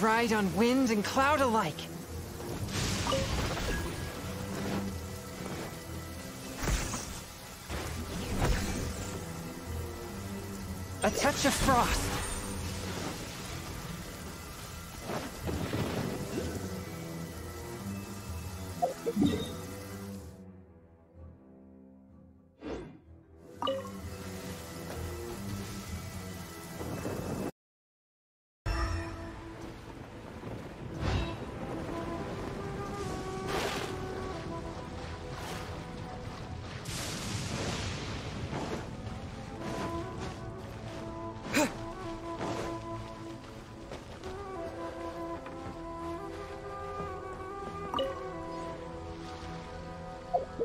Ride on wind and cloud alike. A touch of frost.